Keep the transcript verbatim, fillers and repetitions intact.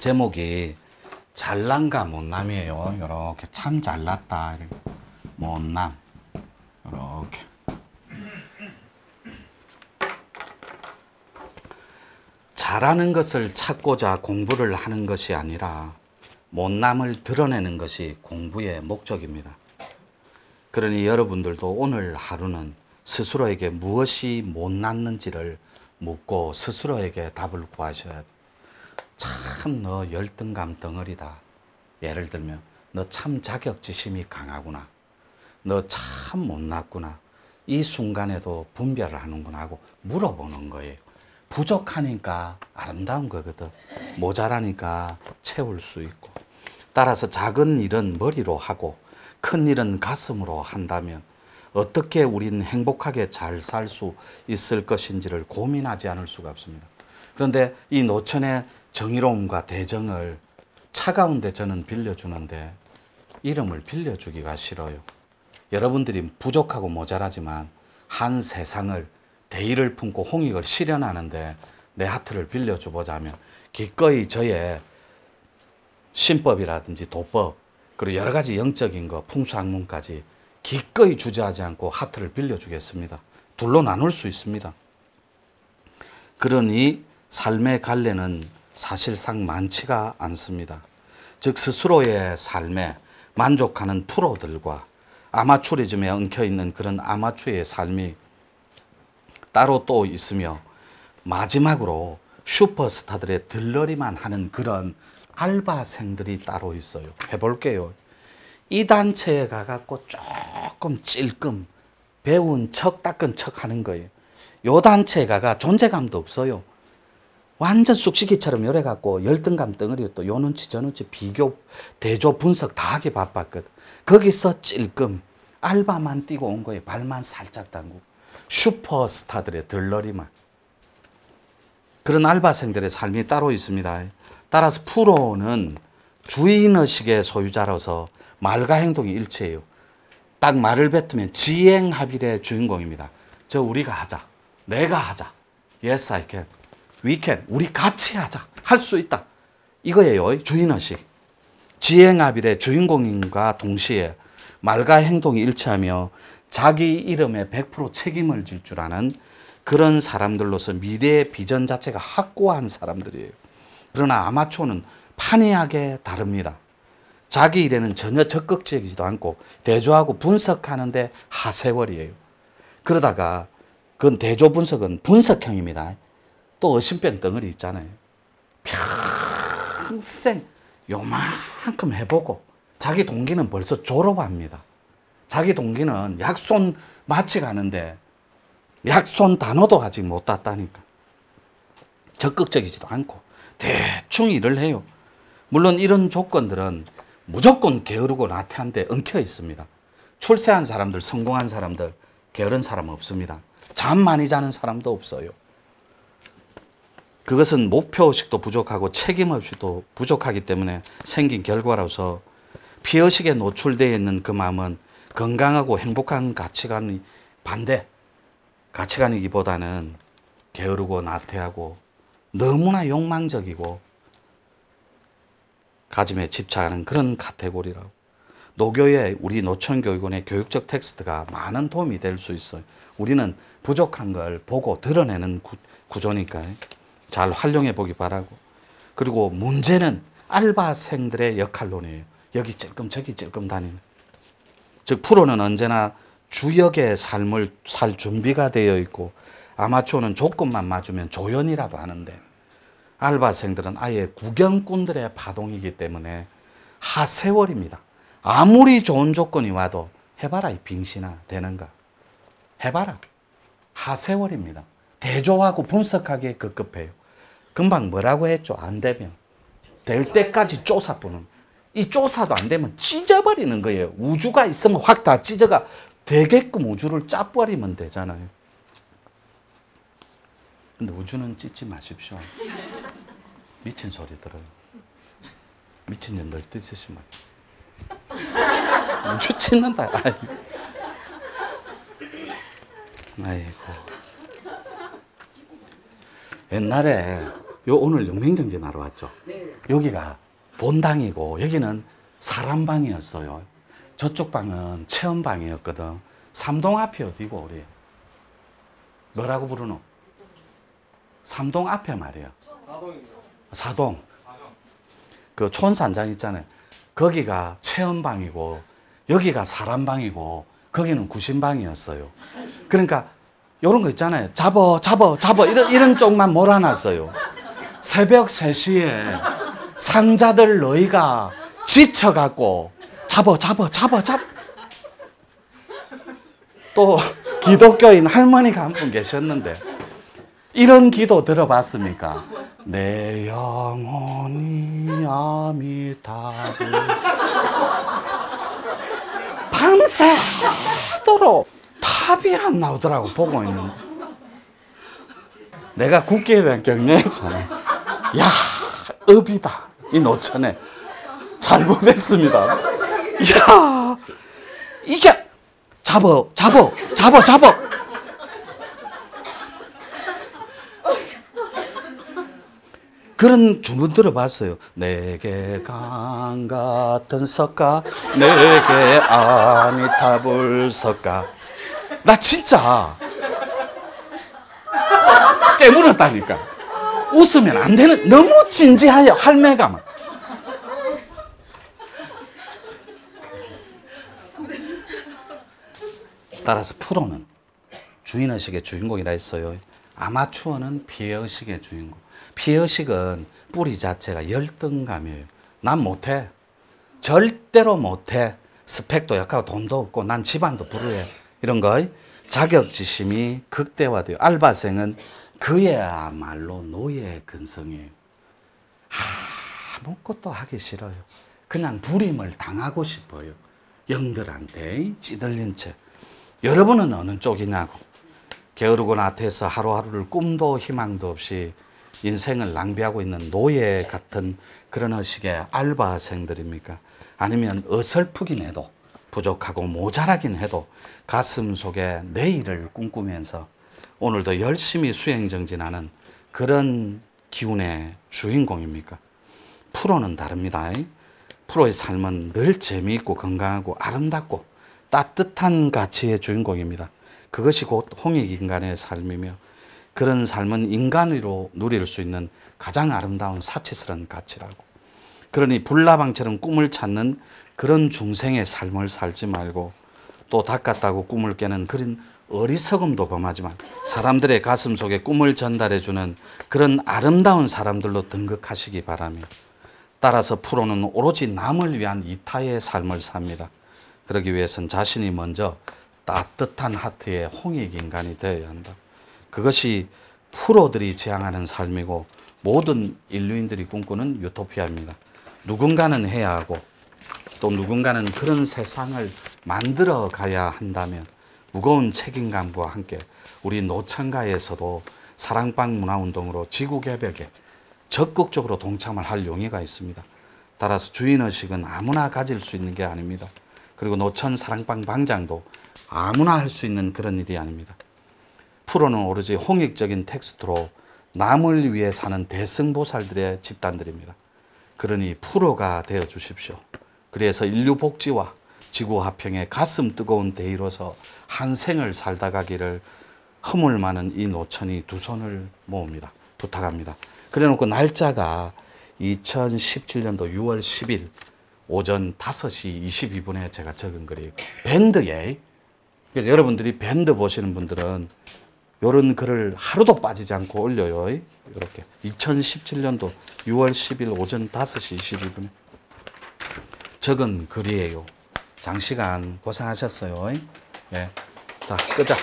제목이 잘난가 못남이에요. 이렇게 참 잘났다, 못남. 이렇게. 잘하는 것을 찾고자 공부를 하는 것이 아니라 못남을 드러내는 것이 공부의 목적입니다. 그러니 여러분들도 오늘 하루는 스스로에게 무엇이 못났는지를 묻고 스스로에게 답을 구하셔야 돼요. 참 너 열등감 덩어리다. 예를 들면 너 참 자격지심이 강하구나. 너 참 못났구나. 이 순간에도 분별을 하는구나 하고 물어보는 거예요. 부족하니까 아름다운 거거든. 모자라니까 채울 수 있고. 따라서 작은 일은 머리로 하고 큰 일은 가슴으로 한다면 어떻게 우린 행복하게 잘 살 수 있을 것인지를 고민하지 않을 수가 없습니다. 그런데 이 노천의 정의로움과 대정을 차가운데 저는 빌려주는데 이름을 빌려주기가 싫어요. 여러분들이 부족하고 모자라지만 한 세상을 대의를 품고 홍익을 실현하는데 내 하트를 빌려주보자면 기꺼이 저의 신법이라든지 도법 그리고 여러 가지 영적인 거 풍수학문까지 기꺼이 주저하지 않고 하트를 빌려주겠습니다. 둘로 나눌 수 있습니다. 그러니 삶의 갈래는 사실상 많지가 않습니다. 즉 스스로의 삶에 만족하는 프로들과 아마추어리즘에 엉켜있는 그런 아마추어의 삶이 따로 또 있으며 마지막으로 슈퍼스타들의 들러리만 하는 그런 알바생들이 따로 있어요. 해볼게요. 이 단체에 가갖고 조금 찔끔 배운 척 닦은 척 하는 거예요. 요 단체에 가가 존재감도 없어요. 완전 쑥시기처럼 요래갖고 열등감 덩어리로 또 요 눈치 저 눈치 비교 대조 분석 다 하기 바빴거든. 거기서 찔끔 알바만 뛰고 온 거예요. 발만 살짝 담그고. 슈퍼스타들의 들러리만. 그런 알바생들의 삶이 따로 있습니다. 따라서 프로는 주인의식의 소유자로서 말과 행동이 일치해요. 딱 말을 뱉으면 지행합일의 주인공입니다. 저 우리가 하자. 내가 하자. Yes, I can. We can. 우리 같이 하자. 할 수 있다. 이거예요. 주인의식. 지행합일의 주인공인과 동시에 말과 행동이 일치하며 자기 이름에 백 퍼센트 책임을 질 줄 아는 그런 사람들로서 미래의 비전 자체가 확고한 사람들이에요. 그러나 아마추어는 판이하게 다릅니다. 자기 일에는 전혀 적극적이지도 않고 대조하고 분석하는데 하세월이에요. 그러다가 그건 대조 분석은 분석형입니다. 또 의심병 덩어리 있잖아요. 평생 요만큼 해보고 자기 동기는 벌써 졸업합니다. 자기 동기는 약손 마치 가는데 약손 단어도 아직 못 땄다니까. 적극적이지도 않고 대충 일을 해요. 물론 이런 조건들은 무조건 게으르고 나태한데 엉켜 있습니다. 출세한 사람들, 성공한 사람들, 게으른 사람은 없습니다. 잠 많이 자는 사람도 없어요. 그것은 목표의식도 부족하고 책임의식도 부족하기 때문에 생긴 결과로서 피의식에 노출되어 있는 그 마음은 건강하고 행복한 가치관이 반대 가치관이기보다는 게으르고 나태하고 너무나 욕망적이고 가짐에 집착하는 그런 카테고리라고. 노교의 우리 노천교육원의 교육적 텍스트가 많은 도움이 될 수 있어요. 우리는 부족한 걸 보고 드러내는 구, 구조니까 잘 활용해 보기 바라고. 그리고 문제는 알바생들의 역할론이에요. 여기 찔끔 저기 찔끔 다니는. 즉 프로는 언제나 주역의 삶을 살 준비가 되어 있고 아마추어는 조건만 맞으면 조연이라도 하는데 알바생들은 아예 구경꾼들의 파동이기 때문에 하세월입니다. 아무리 좋은 조건이 와도 해봐라 이 빙신아 되는가. 해봐라. 하세월입니다. 대조하고 분석하기에 급급해요. 금방 뭐라고 했죠? 안 되면. 될 때까지 쪼사뿌는. 이 쪼사도 안 되면 찢어버리는 거예요. 우주가 있으면 확 다 찢어가 되게끔 우주를 짜버리면 되잖아요. 근데 우주는 찢지 마십시오. 미친 소리 들어요. 미친 년들 찢으시면. 우주 찢는다. 아이고. 옛날에 요 오늘 영맹정제 나러 왔죠. 네. 여기가 본당이고 여기는 사람 방이었어요. 저쪽 방은 체험 방이었거든. 삼동 앞이 어디고 우리? 뭐라고 부르노? 삼동 앞에 말이야. 사동. 그 촌산장 있잖아요. 거기가 체험 방이고 여기가 사람 방이고 거기는 구신 방이었어요. 그러니까 요런 거 있잖아요. 잡어, 잡어, 잡어. 이런, 이런 쪽만 몰아놨어요. 새벽 세 시에 상자들 너희가 지쳐갖고 잡어, 잡어, 잡어, 잡어. 또 기독교인 할머니가 한 분 계셨는데 이런 기도 들어봤습니까? 내 영혼이 아미타불 밤새도록 탑이 안 나오더라고. 보고 있는데 내가 국기에 대한 경례했잖아. 야, 읍이다 이 노천에. 잘못했습니다. 야, 이게 잡어 잡어 잡어 잡어. 그런 주문 들어봤어요. 내게 강 같은 석가, 내게 아미타불 석가. 나 진짜 깨물었다니까. 웃으면 안 되는, 너무 진지하여 할매가 막. 따라서 프로는 주인의식의 주인공이라 했어요. 아마추어는 피해의식의 주인공. 피해의식은 뿌리 자체가 열등감이에요. 난 못해. 절대로 못해. 스펙도 약하고 돈도 없고 난 집안도 불우해. 이런 거. 자격지심이 극대화돼요. 알바생은 그야말로 노예 근성이에요. 아무것도 하기 싫어요. 그냥 불임을 당하고 싶어요. 영들한테 찌들린 채. 여러분은 어느 쪽이냐고. 게으르고 나태해서 하루하루를 꿈도 희망도 없이 인생을 낭비하고 있는 노예 같은 그런 의식의 알바생들입니까? 아니면 어설프긴 해도 부족하고 모자라긴 해도 가슴 속에 내일을 꿈꾸면서 오늘도 열심히 수행정진하는 그런 기운의 주인공입니까? 프로는 다릅니다. 프로의 삶은 늘 재미있고 건강하고 아름답고 따뜻한 가치의 주인공입니다. 그것이 곧 홍익인간의 삶이며 그런 삶은 인간으로 누릴 수 있는 가장 아름다운 사치스러운 가치라고. 그러니 불나방처럼 꿈을 찾는 그런 중생의 삶을 살지 말고 또 닭 같다고 꿈을 깨는 그런 어리석음도 범하지 말고 사람들의 가슴 속에 꿈을 전달해주는 그런 아름다운 사람들로 등극하시기 바라며 따라서 프로는 오로지 남을 위한 이타의 삶을 삽니다. 그러기 위해서는 자신이 먼저 따뜻한 하트의 홍익인간이 되어야 한다. 그것이 프로들이 지향하는 삶이고 모든 인류인들이 꿈꾸는 유토피아입니다. 누군가는 해야 하고 또 누군가는 그런 세상을 만들어 가야 한다면 무거운 책임감과 함께 우리 노천가에서도 사랑방 문화운동으로 지구개벽에 적극적으로 동참을 할 용의가 있습니다. 따라서 주인의식은 아무나 가질 수 있는 게 아닙니다. 그리고 노천 사랑방 방장도 아무나 할 수 있는 그런 일이 아닙니다. 프로는 오로지 홍익적인 텍스트로 남을 위해 사는 대승보살들의 집단들입니다. 그러니 프로가 되어 주십시오. 그래서 인류 복지와 지구 화평의 가슴 뜨거운 대의로서 한 생을 살다 가기를 허물 많은 이 노천이 두 손을 모읍니다. 부탁합니다. 그래놓고 날짜가 이천십칠 년도 유월 십일 오전 다섯 시 이십이 분에 제가 적은 글이 밴드에. 그래서 여러분들이 밴드 보시는 분들은 이런 글을 하루도 빠지지 않고 올려요. 이렇게 이천십칠 년도 유월 십일 오전 다섯 시 이십이 분에 적은 글이에요. 장시간 고생하셨어요. 네. 자, 끄자.